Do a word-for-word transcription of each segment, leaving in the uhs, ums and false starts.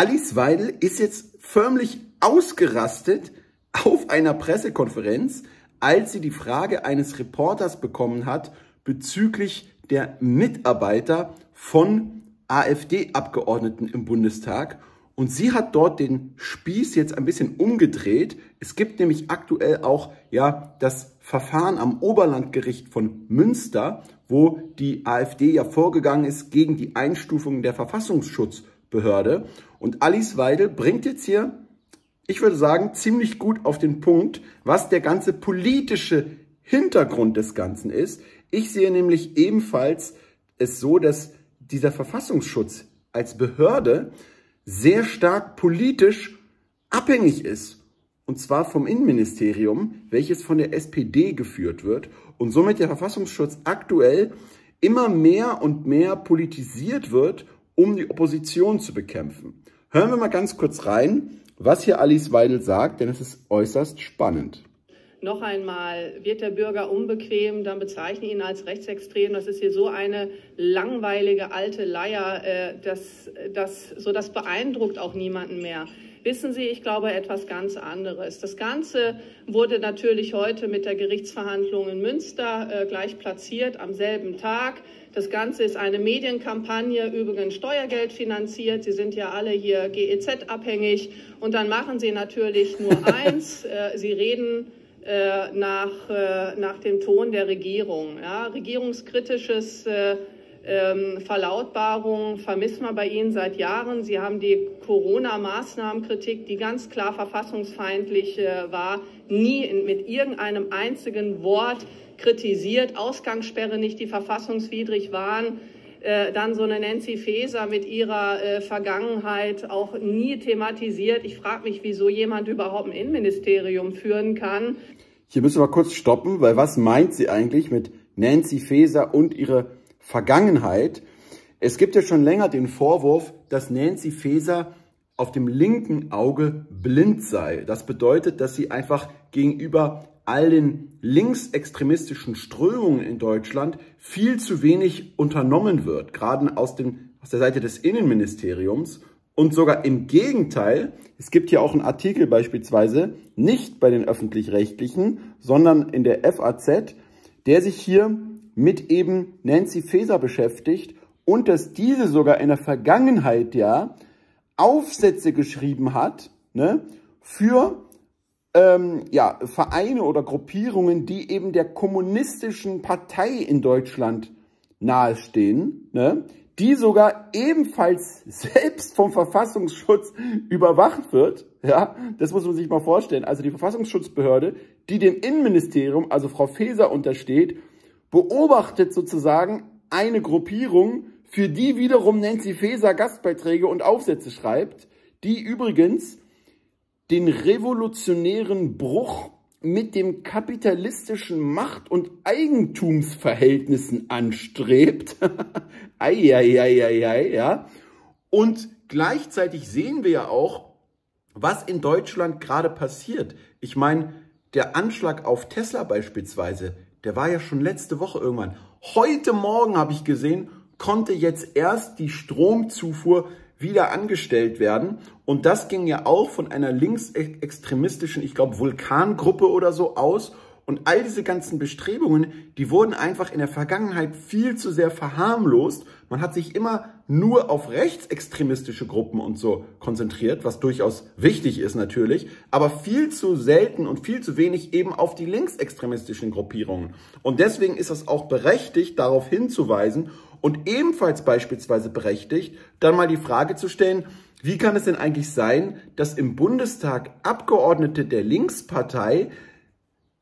Alice Weidel ist jetzt förmlich ausgerastet auf einer Pressekonferenz, als sie die Frage eines Reporters bekommen hat bezüglich der Mitarbeiter von AfD-Abgeordneten im Bundestag. Und sie hat dort den Spieß jetzt ein bisschen umgedreht. Es gibt nämlich aktuell auch ja das Verfahren am Oberlandgericht von Münster, wo die AfD ja vorgegangen ist gegen die Einstufung der Verfassungsschutzbehörde. Und Alice Weidel bringt jetzt hier, ich würde sagen, ziemlich gut auf den Punkt, was der ganze politische Hintergrund des Ganzen ist. Ich sehe nämlich ebenfalls es so, dass dieser Verfassungsschutz als Behörde sehr stark politisch abhängig ist. Und zwar vom Innenministerium, welches von der S P D geführt wird und somit der Verfassungsschutz aktuell immer mehr und mehr politisiert wird, um die Opposition zu bekämpfen. Hören wir mal ganz kurz rein, was hier Alice Weidel sagt, denn es ist äußerst spannend. Noch einmal, wird der Bürger unbequem, dann bezeichne ihn als rechtsextrem. Das ist hier so eine langweilige alte Leier, äh, das, das, so das beeindruckt auch niemanden mehr. Wissen Sie, ich glaube etwas ganz anderes. Das Ganze wurde natürlich heute mit der Gerichtsverhandlung in Münster äh, gleich platziert, am selben Tag. Das Ganze ist eine Medienkampagne, übrigens Steuergeld finanziert. Sie sind ja alle hier G E Z abhängig. Und dann machen Sie natürlich nur eins, äh, Sie reden Äh, nach, äh, nach dem Ton der Regierung. Ja? Regierungskritisches äh, ähm, Verlautbarung vermisst man bei Ihnen seit Jahren. Sie haben die Corona-Maßnahmenkritik, die ganz klar verfassungsfeindlich äh, war, nie in, mit irgendeinem einzigen Wort kritisiert. Ausgangssperre nicht, die verfassungswidrig waren. Äh, dann so eine Nancy Faeser mit ihrer äh, Vergangenheit auch nie thematisiert. Ich frage mich, wieso jemand überhaupt ein Innenministerium führen kann. Hier müssen wir kurz stoppen, weil was meint sie eigentlich mit Nancy Faeser und ihre Vergangenheit? Es gibt ja schon länger den Vorwurf, dass Nancy Faeser auf dem linken Auge blind sei. Das bedeutet, dass sie einfach gegenüber all den linksextremistischen Strömungen in Deutschland viel zu wenig unternommen wird, gerade aus, dem, aus der Seite des Innenministeriums. Und sogar im Gegenteil, es gibt hier auch einen Artikel beispielsweise, nicht bei den Öffentlich-Rechtlichen, sondern in der F A Z, der sich hier mit eben Nancy Faeser beschäftigt und dass diese sogar in der Vergangenheit ja Aufsätze geschrieben hat, ne, für Ähm, ja, Vereine oder Gruppierungen, die eben der kommunistischen Partei in Deutschland nahestehen, ne? Die sogar ebenfalls selbst vom Verfassungsschutz überwacht wird. Ja? Das muss man sich mal vorstellen. Also die Verfassungsschutzbehörde, die dem Innenministerium, also Frau Faeser, untersteht, beobachtet sozusagen eine Gruppierung, für die wiederum Nancy Faeser Gastbeiträge und Aufsätze schreibt, die übrigens den revolutionären Bruch mit dem kapitalistischen Macht- und Eigentumsverhältnissen anstrebt. ei, ei, ei, ei, ei, ja. Und gleichzeitig sehen wir ja auch, was in Deutschland gerade passiert. Ich meine, der Anschlag auf Tesla beispielsweise, der war ja schon letzte Woche irgendwann. Heute Morgen habe ich gesehen, konnte jetzt erst die Stromzufuhr wieder angestellt werden. Und das ging ja auch von einer linksextremistischen, ich glaube, Vulkangruppe oder so aus. Und all diese ganzen Bestrebungen, die wurden einfach in der Vergangenheit viel zu sehr verharmlost. Man hat sich immer nur auf rechtsextremistische Gruppen und so konzentriert, was durchaus wichtig ist natürlich, aber viel zu selten und viel zu wenig eben auf die linksextremistischen Gruppierungen. Und deswegen ist es auch berechtigt, darauf hinzuweisen und ebenfalls beispielsweise berechtigt, dann mal die Frage zu stellen, wie kann es denn eigentlich sein, dass im Bundestag Abgeordnete der Linkspartei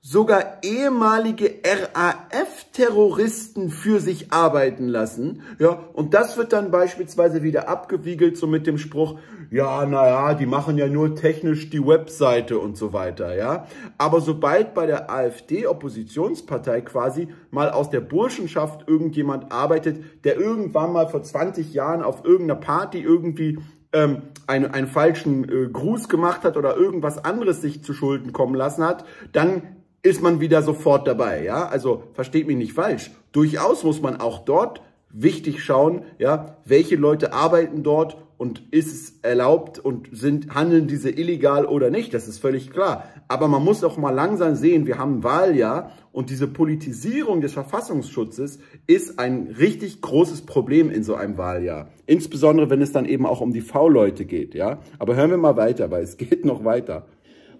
sogar ehemalige R A F-Terroristen für sich arbeiten lassen. Ja, und das wird dann beispielsweise wieder abgewiegelt, so mit dem Spruch, ja, naja, die machen ja nur technisch die Webseite und so weiter, ja. Aber sobald bei der AfD-Oppositionspartei quasi mal aus der Burschenschaft irgendjemand arbeitet, der irgendwann mal vor zwanzig Jahren auf irgendeiner Party irgendwie ähm, einen, einen falschen äh, Gruß gemacht hat oder irgendwas anderes sich zu Schulden kommen lassen hat, dann ist man wieder sofort dabei, ja? Also versteht mich nicht falsch. Durchaus muss man auch dort wichtig schauen, ja, welche Leute arbeiten dort und ist es erlaubt und sind, handeln diese illegal oder nicht, das ist völlig klar. Aber man muss auch mal langsam sehen, wir haben ein Wahljahr und diese Politisierung des Verfassungsschutzes ist ein richtig großes Problem in so einem Wahljahr. Insbesondere, wenn es dann eben auch um die V-Leute geht, ja. Aber hören wir mal weiter, weil es geht noch weiter.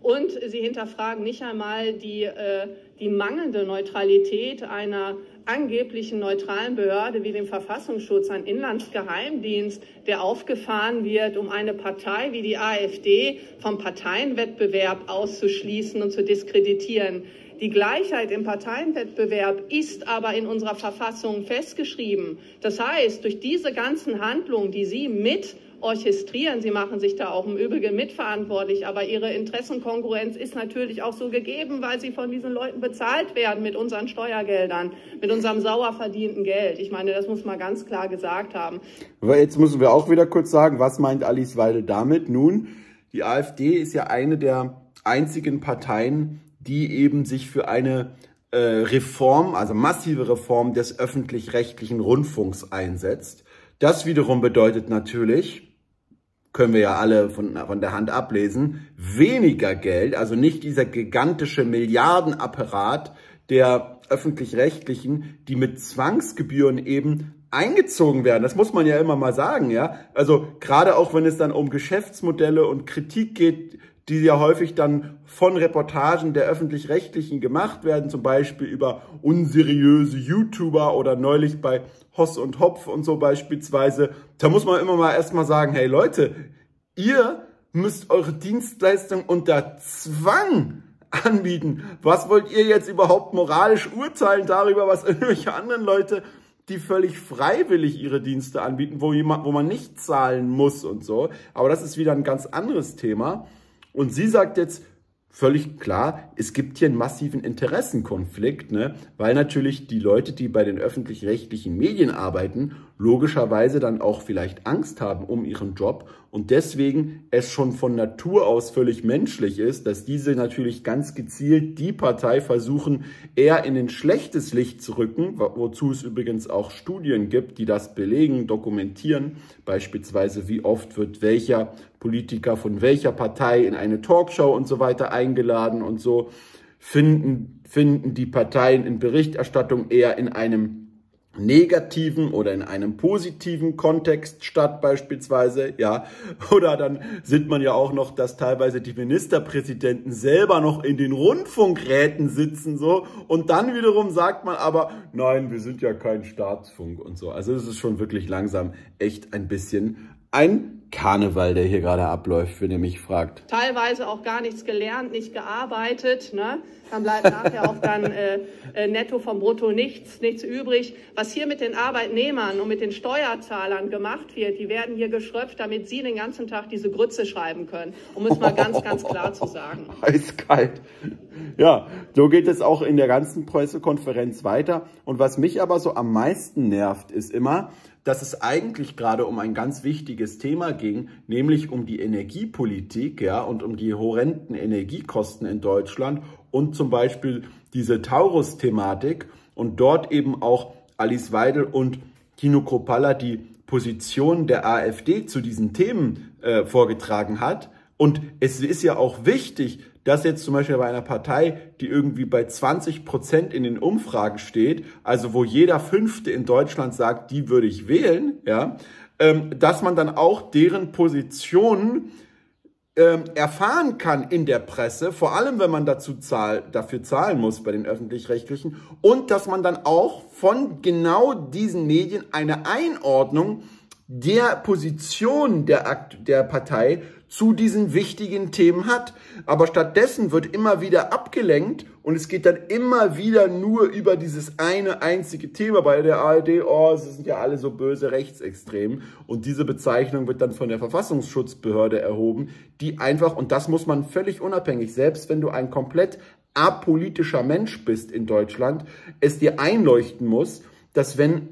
Und sie hinterfragen nicht einmal die, äh, die mangelnde Neutralität einer angeblichen neutralen Behörde wie dem Verfassungsschutz, ein Inlandsgeheimdienst, der aufgefahren wird, um eine Partei wie die AfD vom Parteienwettbewerb auszuschließen und zu diskreditieren. Die Gleichheit im Parteienwettbewerb ist aber in unserer Verfassung festgeschrieben. Das heißt, durch diese ganzen Handlungen, die Sie mit orchestrieren, Sie machen sich da auch im Übrigen mitverantwortlich, aber Ihre Interessenkongruenz ist natürlich auch so gegeben, weil Sie von diesen Leuten bezahlt werden mit unseren Steuergeldern, mit unserem sauer verdienten Geld. Ich meine, das muss man ganz klar gesagt haben. Aber jetzt müssen wir auch wieder kurz sagen, was meint Alice Weidel damit? Nun, die AfD ist ja eine der einzigen Parteien, die eben sich für eine äh, Reform, also massive Reform des öffentlich-rechtlichen Rundfunks einsetzt. Das wiederum bedeutet natürlich, können wir ja alle von, von der Hand ablesen, weniger Geld, also nicht dieser gigantische Milliardenapparat der öffentlich-rechtlichen, die mit Zwangsgebühren eben eingezogen werden. Das muss man ja immer mal sagen, ja. Also gerade auch, wenn es dann um Geschäftsmodelle und Kritik geht, die ja häufig dann von Reportagen der Öffentlich-Rechtlichen gemacht werden, zum Beispiel über unseriöse YouTuber oder neulich bei Hoss und Hopf und so beispielsweise. Da muss man immer mal erstmal sagen, hey Leute, ihr müsst eure Dienstleistung unter Zwang anbieten. Was wollt ihr jetzt überhaupt moralisch urteilen darüber, was irgendwelche anderen Leute, die völlig freiwillig ihre Dienste anbieten, wo jemand, wo man nicht zahlen muss und so. Aber das ist wieder ein ganz anderes Thema. Und sie sagt jetzt völlig klar, es gibt hier einen massiven Interessenkonflikt, ne? Weil natürlich die Leute, die bei den öffentlich-rechtlichen Medien arbeiten, logischerweise dann auch vielleicht Angst haben um ihren Job und deswegen es schon von Natur aus völlig menschlich ist, dass diese natürlich ganz gezielt die Partei versuchen, eher in ein schlechtes Licht zu rücken, wozu es übrigens auch Studien gibt, die das belegen, dokumentieren, beispielsweise wie oft wird welcher Politiker von welcher Partei in eine Talkshow und so weiter eingeladen und so, finden, finden die Parteien in Berichterstattung eher in einem negativen oder in einem positiven Kontext statt beispielsweise, ja, oder dann sieht man ja auch noch, dass teilweise die Ministerpräsidenten selber noch in den Rundfunkräten sitzen so und dann wiederum sagt man aber, nein, wir sind ja kein Staatsfunk und so, also es ist schon wirklich langsam echt ein bisschen ein Karneval, der hier gerade abläuft, wenn ihr mich fragt. Teilweise auch gar nichts gelernt, nicht gearbeitet, ne? Dann bleibt nachher auch dann äh, äh, netto vom Brutto nichts, nichts übrig. Was hier mit den Arbeitnehmern und mit den Steuerzahlern gemacht wird, die werden hier geschröpft, damit sie den ganzen Tag diese Grütze schreiben können, um es mal ganz, ganz klar zu sagen. Eiskalt. Ja, so geht es auch in der ganzen Pressekonferenz weiter. Und was mich aber so am meisten nervt, ist immer, dass es eigentlich gerade um ein ganz wichtiges Thema ging, nämlich um die Energiepolitik, ja, und um die horrenden Energiekosten in Deutschland und zum Beispiel diese Taurus-Thematik und dort eben auch Alice Weidel und Tino Chrupalla die Position der AfD zu diesen Themen äh, vorgetragen hat. Und es ist ja auch wichtig, dass jetzt zum Beispiel bei einer Partei, die irgendwie bei zwanzig Prozent in den Umfragen steht, also wo jeder Fünfte in Deutschland sagt, die würde ich wählen, ja, dass man dann auch deren Positionen erfahren kann in der Presse, vor allem wenn man dazu zahl, dafür zahlen muss bei den Öffentlich-Rechtlichen, und dass man dann auch von genau diesen Medien eine Einordnung der Position der, der Partei zu diesen wichtigen Themen hat. Aber stattdessen wird immer wieder abgelenkt und es geht dann immer wieder nur über dieses eine einzige Thema bei der AfD. Oh, es sind ja alle so böse Rechtsextremen. Und diese Bezeichnung wird dann von der Verfassungsschutzbehörde erhoben, die einfach, und das muss man völlig unabhängig, selbst wenn du ein komplett apolitischer Mensch bist in Deutschland, es dir einleuchten muss, dass wenn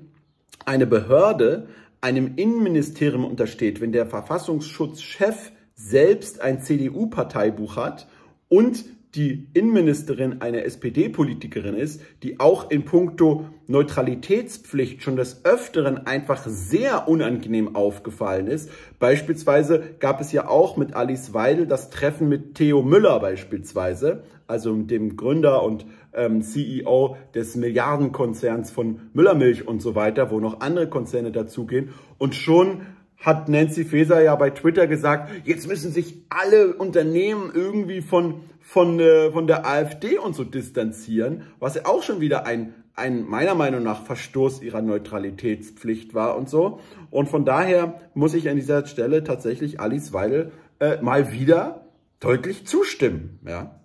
eine Behörde einem Innenministerium untersteht, wenn der Verfassungsschutzchef selbst ein C D U-Parteibuch hat und die Innenministerin eine S P D-Politikerin ist, die auch in puncto Neutralitätspflicht schon des Öfteren einfach sehr unangenehm aufgefallen ist. Beispielsweise gab es ja auch mit Alice Weidel das Treffen mit Theo Müller beispielsweise, also dem Gründer und ähm, C E O des Milliardenkonzerns von Müllermilch und so weiter, wo noch andere Konzerne dazugehen. Und schon hat Nancy Faeser ja bei Twitter gesagt, jetzt müssen sich alle Unternehmen irgendwie von, von, äh, von der AfD und so distanzieren, was ja auch schon wieder ein, ein meiner Meinung nach Verstoß ihrer Neutralitätspflicht war und so. Und von daher muss ich an dieser Stelle tatsächlich Alice Weidel äh, mal wieder deutlich zustimmen, ja.